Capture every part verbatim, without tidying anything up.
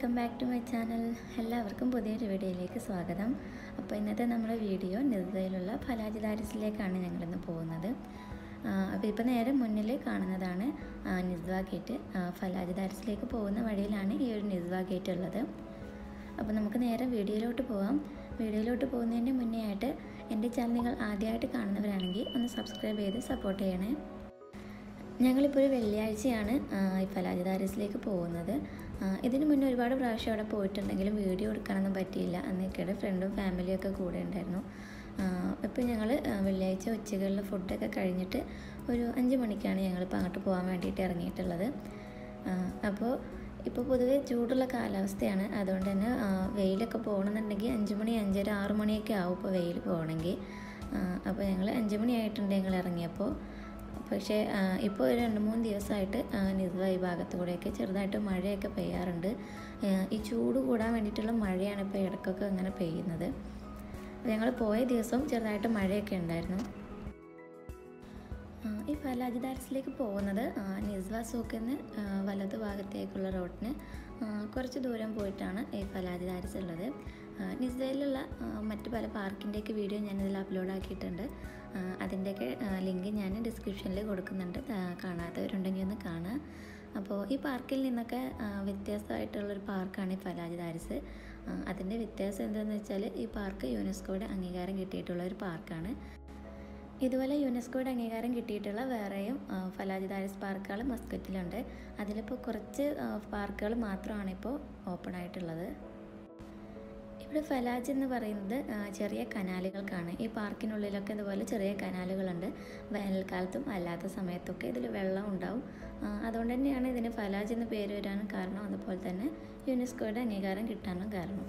Welcome back to my channel. എല്ലാവർക്കും പുതിയൊരു വീഡിയോയിലേക്ക് സ്വാഗതം. അപ്പോൾ ഇന്നത്തെ നമ്മുടെ വീഡിയോ നിധിയിലുള്ള ഫലാജിദാരിസിലേക്കാണ് ഞങ്ങളിന്ന് പോകുന്നത്. അപ്പോൾ ഇപ്പോൾ നേരെ മുന്നിൽ കാണുന്നതാണ് നിസ്വ ഗേറ്റ്. ഫലാജിദാരിസിലേക്ക് പോകുന്ന വഴിയിലാണ് ഈ ഒരു നിസ്വ ഗേറ്റ് ഉള്ളത്. അപ്പോൾ നമുക്ക് നേരെ വീഡിയോയിലോട്ട് പോകാം. വീഡിയോയിലോട്ട് പോകുന്നതിൻ്റെ മുന്നേ ആയിട്ട് എൻ്റെ ചാനൽ നിങ്ങൾ ആദ്യമായിട്ട് കാണുന്നവരാണെങ്കിൽ ഒന്ന് സബ്സ്ക്രൈബ് ചെയ്ത് സപ്പോർട്ട് ചെയ്യണേ. ഞങ്ങളിപ്പോൾ ഒരു വെള്ളിയാഴ്ചയാണ് ഈ ഫലാജിദാരിസിലേക്ക് പോകുന്നത്. ഇതിന് മുന്നേ ഒരുപാട് പ്രാവശ്യം അവിടെ പോയിട്ടുണ്ടെങ്കിലും വീഡിയോ എടുക്കാനൊന്നും പറ്റിയില്ല. അന്നൊക്കെയുടെ ഫ്രണ്ടും ഫാമിലിയൊക്കെ കൂടെ ഉണ്ടായിരുന്നു. ഇപ്പോൾ ഞങ്ങൾ വെള്ളിയാഴ്ച ഉച്ചകളിൽ ഫുഡൊക്കെ കഴിഞ്ഞിട്ട് ഒരു അഞ്ച് മണിക്കാണ് ഞങ്ങളിപ്പോൾ അങ്ങോട്ട് പോകാൻ വേണ്ടിയിട്ട് ഇറങ്ങിയിട്ടുള്ളത്. അപ്പോൾ ഇപ്പോൾ പൊതുവെ ചൂടുള്ള കാലാവസ്ഥയാണ്. അതുകൊണ്ട് തന്നെ വെയിലൊക്കെ പോകണമെന്നുണ്ടെങ്കിൽ അഞ്ച് മണി അഞ്ചര ആറ് മണിയൊക്കെ ആവും ഇപ്പോൾ വെയിൽ പോകണമെങ്കിൽ. അപ്പോൾ ഞങ്ങൾ അഞ്ച് മണിയായിട്ടുണ്ട് ഞങ്ങൾ ഇറങ്ങിയപ്പോൾ. പക്ഷേ ഇപ്പോൾ ഒരു രണ്ട് മൂന്ന് ദിവസമായിട്ട് നിസ്വ ഈ ഭാഗത്തു കൂടെയൊക്കെ ചെറുതായിട്ട് മഴയൊക്കെ പെയ്യാറുണ്ട്. ഈ ചൂട് കൂടാൻ വേണ്ടിയിട്ടുള്ള മഴയാണ് ഇപ്പോൾ ഇടയ്ക്കൊക്കെ ഇങ്ങനെ പെയ്യുന്നത്. ഞങ്ങൾ പോയ ദിവസവും ചെറുതായിട്ട് മഴയൊക്കെ ഉണ്ടായിരുന്നു. ഈ ഫലാജിദാരിസിലേക്ക് പോകുന്നത് നിസ്വ സൂക്കിന് വലതു ഭാഗത്തേക്കുള്ള റോഡിന് കുറച്ച് ദൂരം പോയിട്ടാണ് ഈ ഫലാജിദാരിസ് ഉള്ളത്. നിസ്വയിലുള്ള മറ്റ് പല പാർക്കിൻ്റെയൊക്കെ വീഡിയോ ഞാനിതിൽ അപ്ലോഡ് ആക്കിയിട്ടുണ്ട്. അതിൻ്റെയൊക്കെ ലിങ്ക് ഞാൻ ഡിസ്ക്രിപ്ഷനിൽ കൊടുക്കുന്നുണ്ട്. കാണാത്തവരുണ്ടെങ്കിൽ ഒന്ന് കാണുക. അപ്പോൾ ഈ പാർക്കിൽ നിന്നൊക്കെ വ്യത്യസ്തമായിട്ടുള്ളൊരു പാർക്കാണ് ഈ ഫലാജിദാരിസ്. അതിൻ്റെ വ്യത്യാസം എന്താണെന്ന് വെച്ചാൽ ഈ പാർക്ക് യുനെസ്കോയുടെ അംഗീകാരം കിട്ടിയിട്ടുള്ള ഒരു പാർക്കാണ്. ഇതുപോലെ യുനെസ്കോയുടെ അംഗീകാരം കിട്ടിയിട്ടുള്ള വേറെയും ഫലാജിദാരിസ് പാർക്കുകൾ മസ്കറ്റിലുണ്ട്. അതിലിപ്പോൾ കുറച്ച് പാർക്കുകൾ മാത്രമാണ് ഇപ്പോൾ ഓപ്പൺ ആയിട്ടുള്ളത്. ഇവിടെ ഫലാജ് എന്ന് പറയുന്നത് ചെറിയ കനാലുകൾക്കാണ്. ഈ പാർക്കിനുള്ളിലൊക്കെ ഇതുപോലെ ചെറിയ കനാലുകളുണ്ട്. വേനൽക്കാലത്തും അല്ലാത്ത സമയത്തൊക്കെ ഇതിൽ വെള്ളം ഉണ്ടാവും. അതുകൊണ്ട് തന്നെയാണ് ഇതിന് ഫലാജ് എന്ന് പേര് വരാനും കാരണം. അതുപോലെ തന്നെ യുനെസ്കോയുടെ അംഗീകാരം കിട്ടാനും കാരണം.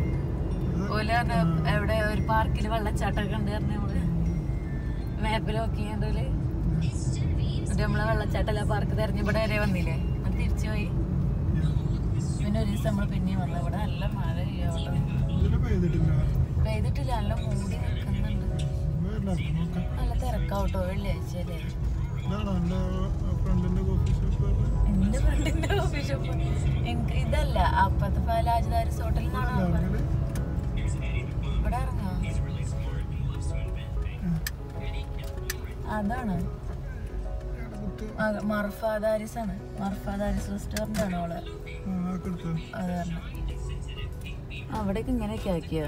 ഓല എവിടെ ഒരു പാർക്കിൽ വെള്ളച്ചാട്ടമൊക്കെ ഉണ്ട് പറഞ്ഞ നമ്മള് മാപ്പിൽ നോക്കിയാണ്ടോല് നമ്മളെ വെള്ളച്ചാട്ടല്ല പാർക്ക് തെരഞ്ഞ് ഇവിടെ വരെ വന്നില്ലേ അത് തിരിച്ചു പോയി. പിന്നെ ഒരു ദിവസം നമ്മള് പിന്നെയും വന്നു. ഇവിടെ നല്ല മഴ പെയ്തിട്ടില്ല, നല്ല മൂടി നിൽക്കുന്നുണ്ട്. നല്ല തിരക്കാവട്ടോ വെള്ളിയാഴ്ച അല്ലേ. എന്റെ ഫ്രണ്ടിന്റെ കോഫി ഷോപ്പ് എനിക്ക് ഇതല്ല അപ്പത്തെ ഫലാജിദാരിസ് ഹോട്ടലിൽ നിന്നാണോ അതാണ് മർഫാദാരിസ് ആണ്. മർഫാദാരിസ് റെസ്റ്റോറന്റ് ആണ് അവള്. അതാണ് അവിടേക്ക് ഇങ്ങനെയൊക്കെ ആക്കിയ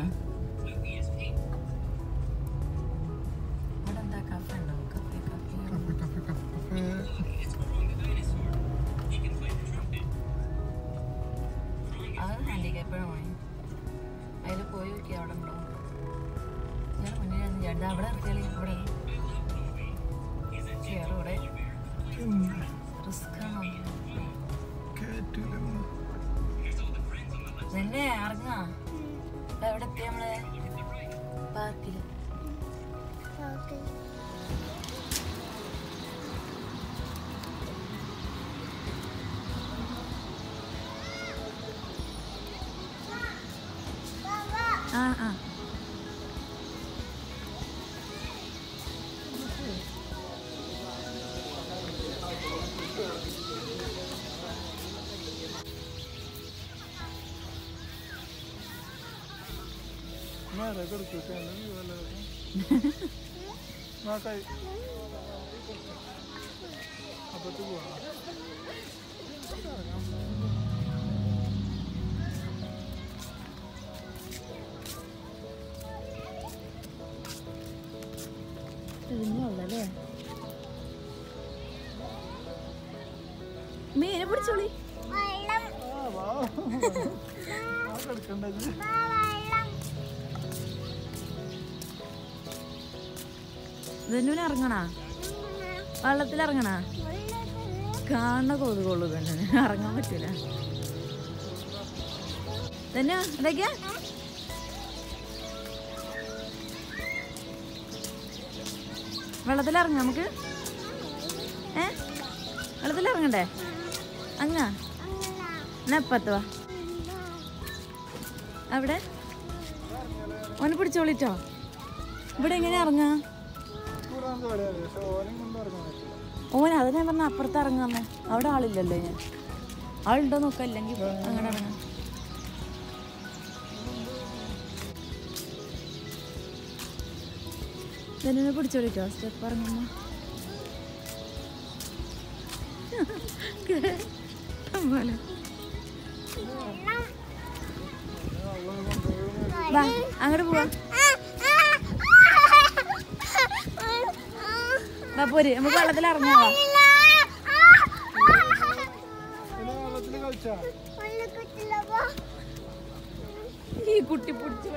അതിൽ പോയി നോക്കിയാ അവിടെ ഞാൻ മുന്നിൽ അവിടെ ഇറക്കിയാലേ ഇവിടെ ഇവിടെ റിസ്ക് ആണോ തന്നെ ഇറങ്ങാ. എവിടെ എത്തി നമ്മള് പാർക്കിൽ. ആ ആ मैं रगड़ के क्या नहीं वाला माँ का अब तो वो तो नहीं वाला ले मैं ये पढ़ चुली Then are gonna all of the Largana. Can't go to Golden Argamatina. Then again, well, the Largam, eh? All of the Larganda Anna Napato. Abda? One put Solito. But again, Oh, I never know. Pertaranga, out all in the lane. I'll don't know. Then I put your just at Parma. I'm going to work. Baburi, I'm going to learn more. He put it put it.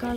Call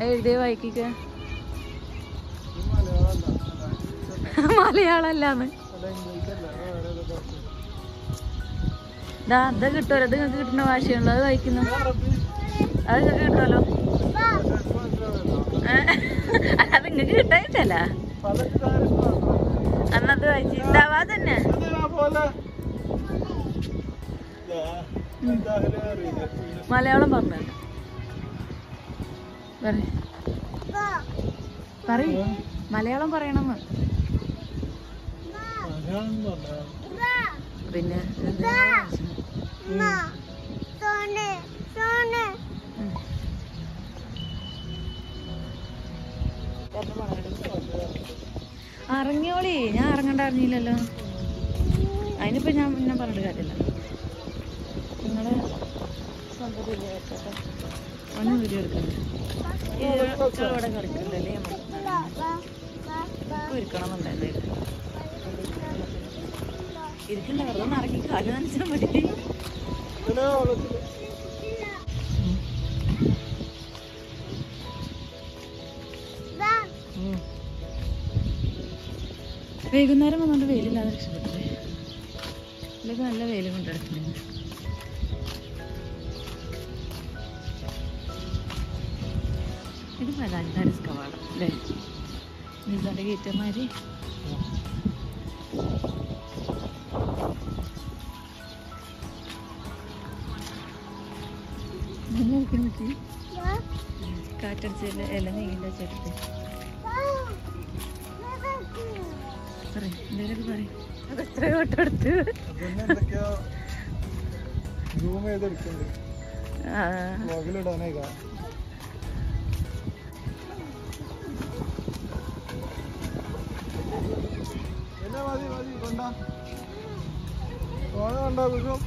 Hey, Deva, I kick her. Malayala lemon. That the good to the good no action. I can. I think a good title. Another I think that wasn't Malayala. Pari. Pari. Malayalam parayana ma. Pinna. Ma. Sone. Sone. Arangiyoli. ഞാൻ ഇറങ്ങണ്ടായിരുന്നില്ലല്ലോ. അതിനിപ്പോ ഞാൻ പിന്നെ പറഞ്ഞിട്ട് കാര്യമില്ല. നിങ്ങളെ One video. Yeah, I got it. We come on that later. It can have a market card and somebody. No, we can never want to wait in another. Look at the available document. I like that is covered. Is that a gator, my dear? No, can you see? Cut and sell the enemy in the city. Sorry, delivery. I got three or two. You made it. Ah, Anda? Mana Anda betul?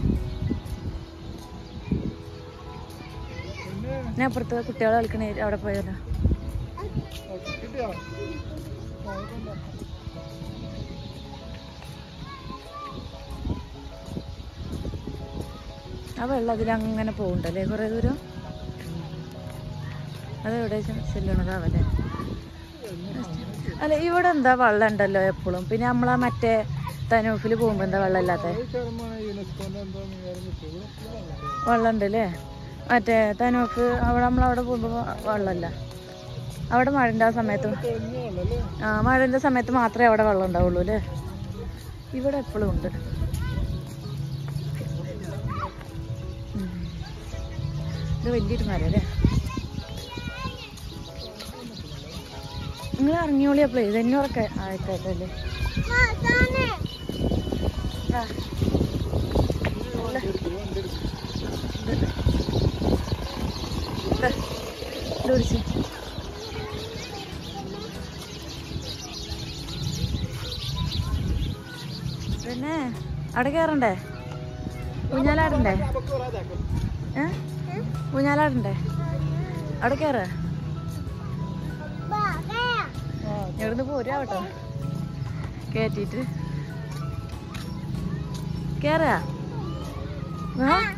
Nah, pertama kita orang lakukan ini ada apa ya? Kita. Apa lagi yang mana pun tak lekor itu tu? Ada orang yang siluman dah balik. Alah, ini orang dah balik anda lekor pulang. Pini, amala macam tanya filip pun anda balik lah tak? Balik anda le? Macam tanya filip, awal amala orang pun balik lah. Awal macam dah sama itu. Ah, macam dah sama itu matra awal balik anda ulu le. Ini orang pulang anda. Dua ini tu mana deh? Enggak orang ni oleh apa lagi? Ini orang ke? Ah itu itu le. Mana? Nah. Dah. Dua sih. Bener. Ada ke orang deh? Punya lah orang deh. Eh? Punya lada anda? Ada ke arah? Bagai. Yang itu boleh apa tu? Kaya itu. Ke arah? Hah?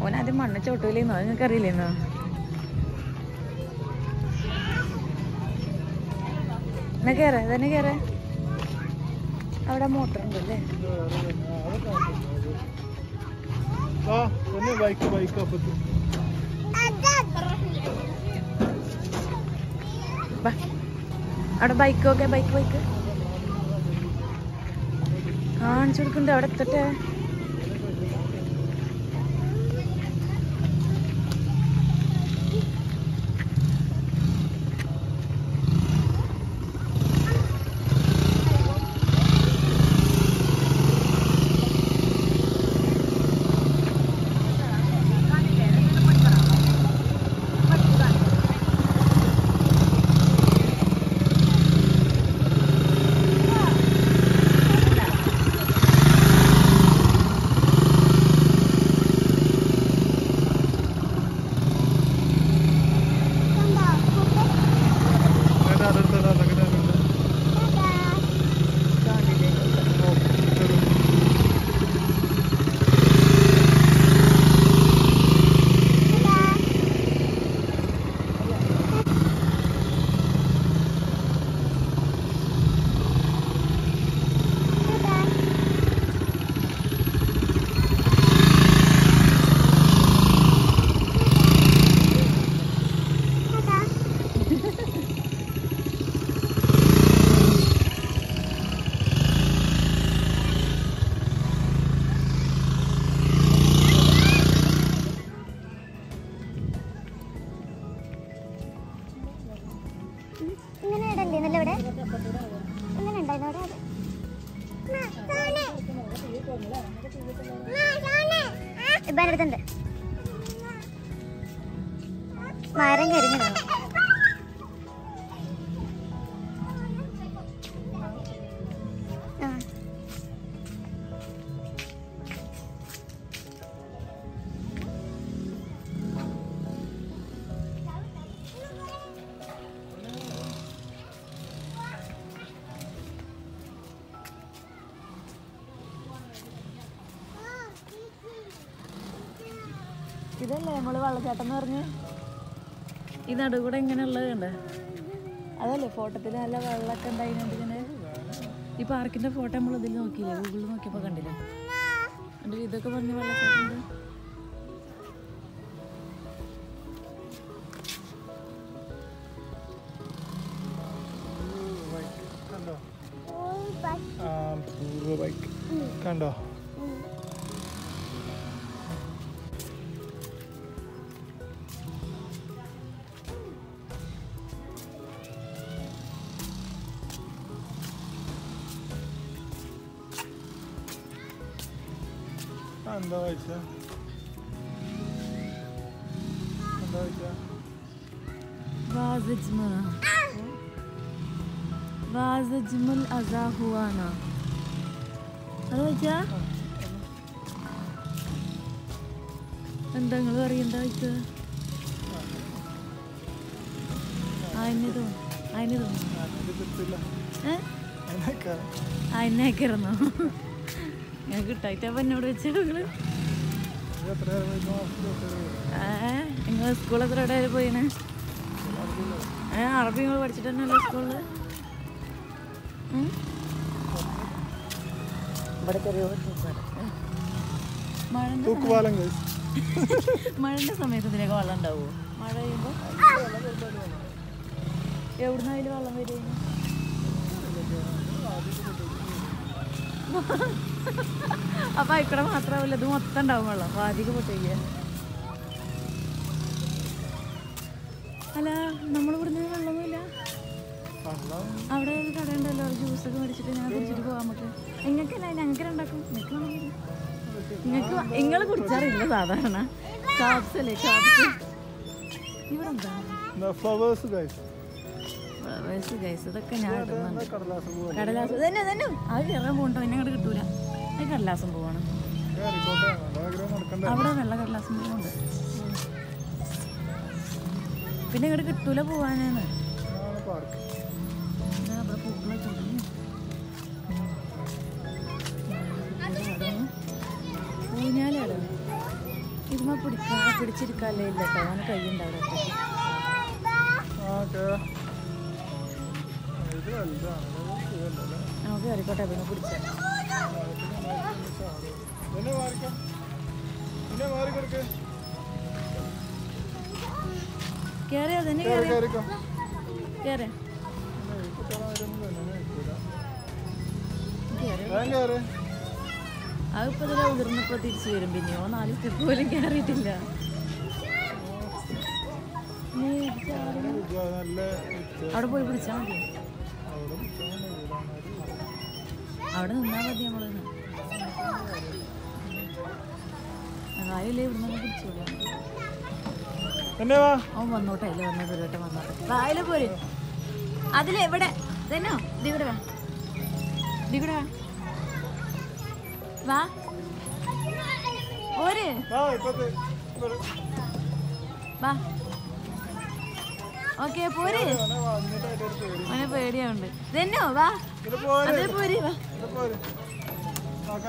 Orang ada mana cewek lelaki orang kari lelaki. Nak ke arah? Dana ke arah? Ada motor ni. Ah, ini bike bike apa tu? Ada. Bah, ada bike ke bike bike? Kan curukun dah ada terus. മരം കരിഞ്ഞു ഇതല്ലേ നമ്മള് വെള്ളച്ചാട്ടം പറഞ്ഞു इधर डूबोड़े इंगेने लगे ना, अदले photo तेरे अलग अलग कंडा इन्हें दिखने, ये पार किन्हें फोटो मुल्ला दिल्ली में किले गूगल में क्या पकड़ने लगे, अंडे इधर कब बनने वाला करने बाइक कंडा, आह पूरा बाइक कंडा Anda aja, anda aja. Wah, sedih mana? وازجم الأذى هوانا. أروجا؟ عندك غير عندك؟ أين دون؟ أين دون؟ ها؟ أينك؟ أينك رنا؟ يا كتاي تبان نورتشة غلط. ها؟ إنك سكولة ترى تبينه؟ ها؟ عربي ما بدرت أنا لسكولة. हम बड़े करियो टुकड़ा मारने टुक वालं गाइस मारने समय तो तेरे को वाला ना वो मारा ये बो ये उड़ना ही वाला मेरे अब आई करा मात्रा वाले दो मात्रा ना वाला वादी को बताइए अल्लाह नम्बर उड़ने वाला मेरा Our little calendar used to go to go. I'm a can I can get under the English would tell you the other. Cops, silly cops. You don't know. Flowers, guys. Flowers, guys. The canal. I don't want to do that. I got last one. I would have a last one. Can I get to Labu and Park? It's not pretty pretty color like I want to in the I put it over in the potty and beyond. I'll keep pulling carried in there. How do we sound? I don't know the other. And I live in the children. Never. Oh, one note. I love never let one. I love it. I deliver it. Then, no, Digura. Digura. What? What is it? What? Okay, what is it? I'm not sure. Then, no, what? What is it? What is it? What is it? What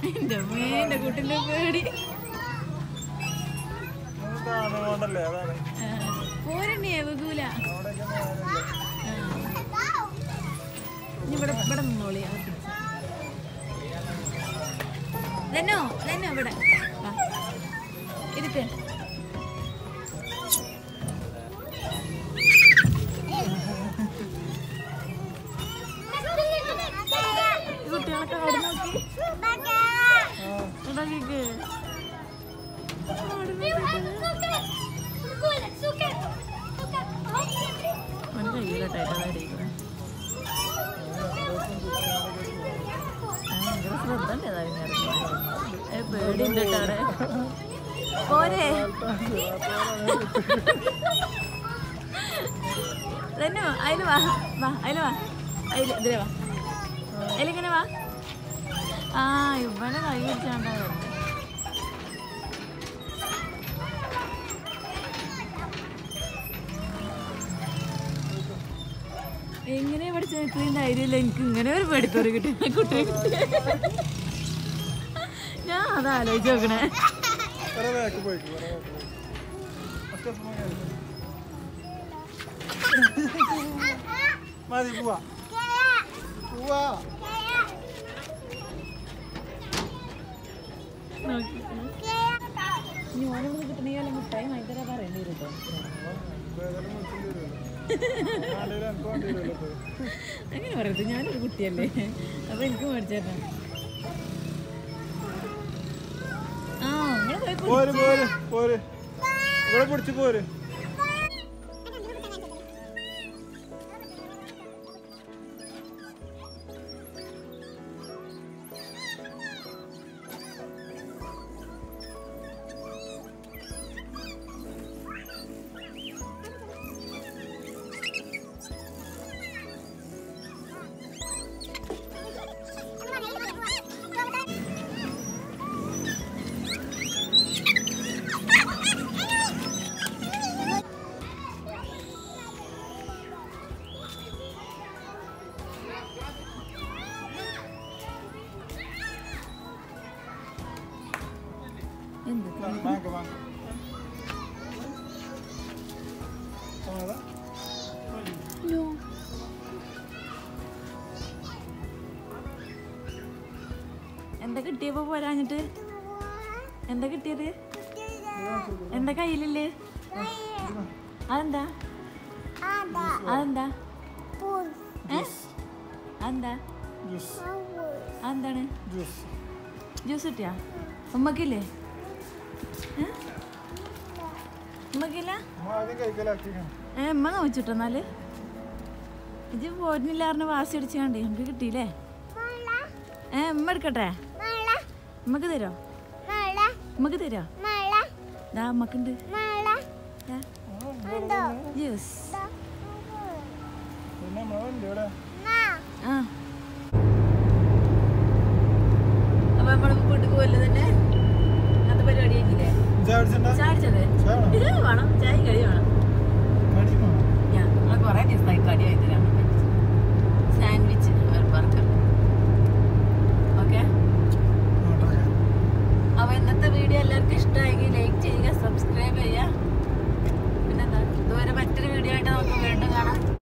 is it? What is You better better know it. Then no, then no, better. It depends. You tell a card, okay? Bagger. A bird in the turret. What is no, I know. I know. I know. I know. Ah, you better not eat another. You never said clean idea linking, and everybody could take it. No, that's a joke. What? Wow. You want to look at me all the time? I get about it. I don't know what to do. I don't know what to do. I don't know what to do. I don't know what to வாங்க வாங்க சமாளா no എന്താ കിട്ടിയപ്പോ പോരാഞ്ഞിട്ട് എന്താ കിട്ടിയത് എന്താ കയ്യിലില്ലേ അതെന്താ അതെന്താ എന്താ എന്താണ് ജ്യൂസ് കിട്ടിയാ ഉമ്മക്കില്ലേ ഉമ്മക്കില്ല ഏ ഉമ്മ നോച്ചിട്ടോ എന്നാല് ഇത് പോരുന്നില്ല പറഞ്ഞ് വാസി അടിച്ച് കണ്ടേ നമുക്ക് കിട്ടിയില്ലേ ഏ ഉമ്മ എടുക്കട്ടെ ഉമ്മക്ക് തരോ ഉമ്മക്ക് തരോ ദാ ഉമ്മക്കുണ്ട് ജ്യൂസ് ആ അപ്പൊ നമ്മള് വീട്ടിൽ പോവല്ലേ തന്നെ അത് പരിപാടിയാക്കില്ലേ